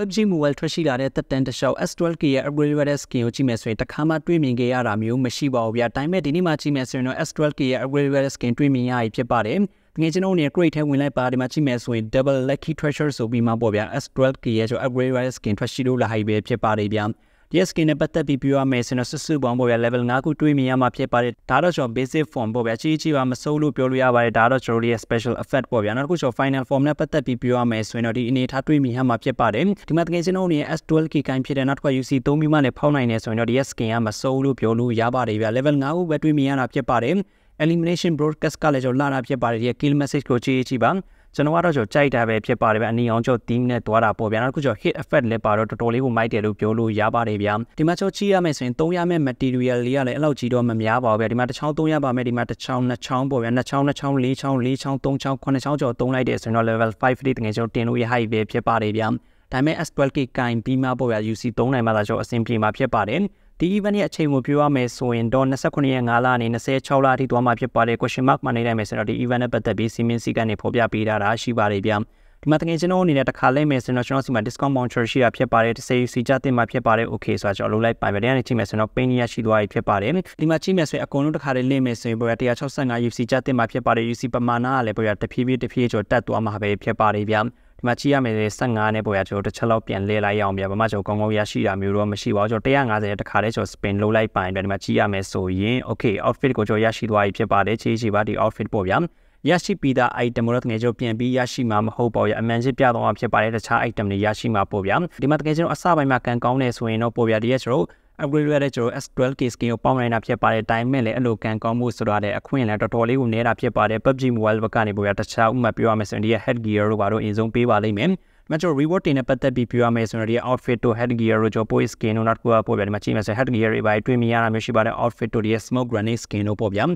PUBG Mobile ထွက်ရှိလာတဲ့သက်တမ်းတစ်လျှောက် S12K ရဲ့ upgrade version skinကိုကြည့်မယ်ဆိုရင်တခါမှတွေ့မြင်ခဲ့ရတာမျိုးမရှိပါဘူးဗျာ။ S12K ရဲ့ upgrade version skin တွေ့မြင်ရပြီဖြစ်ပါတယ်။ ငွေကျွန်တော်အနေနဲ့ grade ထဲဝင်လိုက်ပါဒီမှာကြည့်မယ်ဆိုရင် double lucky treasure ဆိုပြီးမှပေါ့ဗျာ S12K ရဲ့ upgrade version skin ထွက်ရှိလို့လာဟိုပဲဖြစ်ပါတယ်ဗျာ။ ဒီ skin နဲ့ပတ်သက်ပြီးပြောရမယ်ဆိုရင် level 5 ကိုတွေ့မြင်ရမှာဖြစ်ပါတယ်။ ဒါတော့ကျွန်တော် basic form ပေါ့ဗျာကြီးကြီးပါမစိုးလို့ပြောလို့ရပါတယ်ဒါတော့ကျွန်တော်တို့ရဲ့ special effect ပေါ့ဗျာနောက်တစ်ခုကျွန်တော် final form နဲ့ပတ်သက်ပြီးပြောရမယ်ဆိုရင်တော့ဒီအနေထားတွေ့မြင်ရမှာဖြစ်ပါတယ်ဒီမှာတကယ်ကျွန်တော်တို့ S12K ကိုင်းဖြစ်တဲ့နောက်တစ်ခါ UC 3 မျိုးမှလည်းဖောက်နိုင်နေဆိုရင်တော့ဒီ skin ကမစိုးလို့ပြောလို့ရပါတယ်ဗျာ level 5 ကိုပဲတွေ့မြင်ရတာဖြစ်ပါတယ် elimination broadcast ကလည်းကျွန်တော်လာတာဖြစ်ပါတယ်ဒီ kill message ကိုကြီးကြီးပါ ကျွန်တော်ကတော့ကြိုက်တာပဲဖြစ်ပါတယ်ဗျအနီအောင်ကျော် hit effect လည်းပါတော့တော်တော်လေးကိုမိုက်တယ်လို့ပြောလို့ရပါတယ်ဗျဒီမှာကျွန်တော်ကြည့်ရမယ်ဆိုရင်3ရမယ့် material လေးကလည်းအဲ့လောက်ကြီးတော့မများပါဘူးဗျဒီမှာတစ်ချောင်း3ရပါမယ်ဒီမှာတစ်ချောင်း2ချောင်းလေးချောင်း3ချောင်း9ချောင်းလေးချောင်း3ချောင်းခေါ9ချောင်းကျော်သုံးလိုက်တယ်ဆိုရင်တော့ level 5 တိတကယ်ကျွန်တော်တင်လို့ရဟိုက်ပဲဖြစ်ပါတယ်ဗျဒါပေမဲ့ S12K ကိုင်ပြီးမှပေါ့ဗျ UC 3 နိုင်မှသာကျွန်တော်အဆင်ပြေမှာဖြစ်ပါတယ် ဒီ event ရဲ့အချိန်ကိုပြောရမယ်ဆိုရင်တော့ 29/5 လကနေ 26 လအထိသွားမှာဖြစ်ပါတယ် question mark မှာနေလိုက်မယ်ဆိုတော့ဒီ event နဲ့ပတ်သက်ပြီး CMC ကနေဖော်ပြပေးထားတာရှိပါတယ်ဗျဒီမှာတကယ်ကျွန်တော်အနေနဲ့တခါလဲမယ်ဆိုတော့ကျွန်တော်စီမှာ discount voucher ရှိတာဖြစ်ပါတယ် 10 UC ကျတင်မှာဖြစ်ပါတယ် okay ဆိုတော့ကျွန်တော်လုပ်လိုက်ပါတယ်ဗျဒီမှာချိန်မယ်ဆိုရင်အကုန်လုံးတခါလဲလဲမယ်ဆိုရင်ပေါ့ဗျ 165 UC ကျတင်မှာဖြစ်ပါတယ် UC ပမာဏကလည်းပေါ့ဗျတဖြည်းဖြည်းတက်သွားမှာပဲဖြစ်ပါတယ်ဗျ ဒီမှာကြည့်ရမယ်ဆိုရင် 15 နဲ့ပေါ့ဗျာကျွန်တော်တစ်ချက်လောက်ပြန်လဲလိုက်အောင်ဗျဘာမှကျွန်တော်ကောင်းကောင်းရရှိတာမျိုးတော့မရှိပါဘူးကျွန်တော် 150 spin လုပ်လိုက်ပါရင်ဗျဒီမှာကြည့်ရမယ်ဆိုရင် okay outfit ကိုကျွန်တော်ရရှိသွားပြီဖြစ်ပါတယ်ချေးချေးပါဒီ outfit ပေါ့ဗျာရရှိပြီးသား item တော့တကယ်ကျွန်တော်ပြန်ပြီးရရှိမှာမဟုတ်ပါဘူးအမှန်ကြီးပြသွားမှာဖြစ်ပါတယ်တခြား item တွေရရှိမှာပေါ့ဗျာဒီမှာတကယ်ကျွန်တော်အစပိုင်းမှာကန်ကောင်းနေဆိုရင်တော့ပေါ့ဗျာဒီရက်ကျွန်တော် upgrade ရတဲ့ကျွန်တော် S12K skin ကိုပေါင်းနိုင်တာဖြစ်ပါတယ်တိုင်းမဲ့လည်းအဲ့လိုကန်ကောင်းမှုဆိုတာလည်းအခွင့်အလမ်းတော်တော်လေးကိုနည်းတာဖြစ်ပါတယ် PUBG Mobile ဘက်ကနေပေါ့ဗျာတခြားဥပမာပြောရမယ်ဆိုရင်ဒီ head gear တို့ဘာလို့အရင်ဆုံးပေးပါလိမ့်မယ်ဒီမှာကျွန်တော် reward တင်တဲ့ပတ်သက်ပြီးပြောရမယ်ဆိုရင်ဒီ outfit တို့ head gear တို့ကျွန်တော် poise skin တို့နောက်တစ်ခုကပေါ့ဗျာဒီမှာကြည့်မယ်ဆိုရင် head gear တွေဘာတွေ့မြင်ရတာမျိုးရှိပါတယ် outfit တို့ smoke grenade skin တို့ပေါ့ဗျာ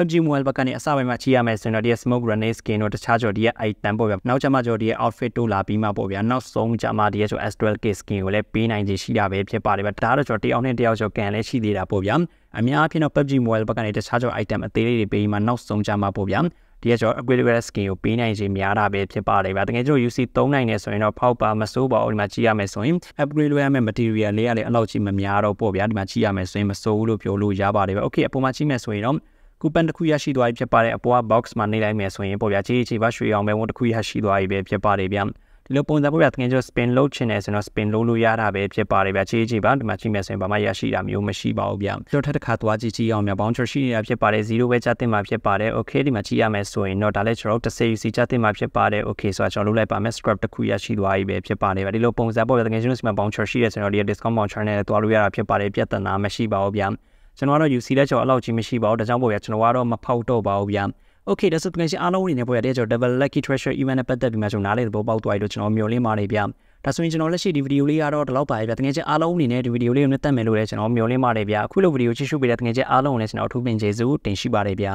PUBG Mobile ဘက်ကနေအစပိုင်းမှာကြည့်ရမယ်ဆိုရင်ဒီ smoke grenade skin တို့တခြားကျွန်တော်ဒီ item ပေါ့ဗျာနောက်ကျမှကျွန်တော်ဒီ outfit တို့လာပြီးမှပေါ့ဗျာနောက်ဆုံးကျမှဒီ S12K skin ကိုလည်းပေးနိုင်ခြင်းရှိတာပဲဖြစ်ပါတယ်ဗျဒါတော့ကျွန်တော်တယောက်နဲ့တယောက်ကျွန်တော်ကန်လည်းရှိသေးတာပေါ့ဗျာအများအားဖြင့်တော့ PUBG Mobile ဘက်ကနေတခြားကျွန်တော် item အသေးလေးတွေပေးပြီးမှနောက်ဆုံးကျမှပေါ့ဗျာဒီကကျွန်တော် upgrade level skin ကိုပေးနိုင်ခြင်းများတာပဲဖြစ်ပါတယ်ဗျတကယ်ကျွန်တော် UC 3 နိုင်နေဆိုရင်တော့ဖောက်ပါမစိုးပါဘူးဒီမှာကြည့်ရမယ်ဆိုရင် upgrade လုပ်ရမယ့် material လေးကလည်းအလောက်ကြီးမများတော့ပေါ့ဗျာဒီမှာကြည့်ရမယ်ဆိုရင်မစိုးလို့ပြောလို့ရပါတယ်ဗျ okay အပေါ်မှာကြည့်မယ်ဆိုရင်တော့ coupon တစ်ခုရရှိသွားပြီဖြစ်ပါတယ်အပေါ်က box မှာနေလိုက်မယ်ဆိုရင်ပေါ့ဗျာချေးချေးပါရွှေရောင်ပဲဝတ်တစ်ခုရရှိသွားပြီပဲဖြစ်ပါတယ်ဗျဒီလိုပုံစံပေါ့ဗျာတကယ်ကျွန်တော် spin လုပ်ချင်တယ်ဆိုတော့ spin လုပ်လို့ရတာပဲဖြစ်ပါတယ်ဗျချေးချေးပါဒီမှာကြည့်မယ်ဆိုရင်ဘာမှရရှိတာမျိုးမရှိပါဘူးဗျကျွန်တော်ထပ်တစ်ခါသွားကြည့်အောင်ဗျ voucher ရှိနေတာဖြစ်ပါတယ် 0 ပဲကျတင်မှာဖြစ်ပါတယ် okay ဒီမှာကြည့်ရမယ်ဆိုရင်တော့ဒါလည်းကျွန်တော် 10 UC ကျတင်မှာဖြစ်ပါတယ် okay ဆိုတော့ကျွန်တော်လုပ်လိုက်ပါမယ် scrap တစ်ခုရရှိသွားပြီပဲဖြစ်ပါတယ်ဗျဒီလိုပုံစံပေါ့ဗျာတကယ်ကျွန်တော်စီမှာ voucher ရှိတယ်ဆိုတော့ဒီ discount voucher နဲ့သွားလို့ရတာဖြစ်ပါတယ်ပြဿနာမရှိပါဘူးဗျ ကျွန်တော်ကတော့ UC လက်ကျော်အလောက်ကြီးမရှိပါဘူးဒါကြောင့်ပေါ့ဗျာကျွန်တော်ကတော့မဖောက်တော့ပါဘူးဗျာ okay ဒါဆိုတကယ်ရှင်အားလုံးအနေနဲ့ပေါ့ဗျာဒီကျွန်တော် double lucky treasure event နဲ့ပတ်သက်ပြီးမှကျွန်တော်နားလေသဘောပေါက်သွားပြီလို့ကျွန်တော်မျှော်လင့်ပါတယ်ဗျာဒါဆိုရင်ကျွန်တော်လက်ရှိဒီ video လေးကတော့ဒီလောက်ပါပဲဗျာတကယ်ရှင်အားလုံးအနေနဲ့ဒီ video လေးကိုလည်းတက်မယ်လို့လည်းကျွန်တော်မျှော်လင့်ပါတယ်ဗျာအခုလို video ကြည့်ရှုပေးတဲ့တကယ်ရှင်အားလုံးကိုလည်းကျွန်တော်အထူးပင်ကျေးဇူးတင်ရှိပါတယ်ဗျာ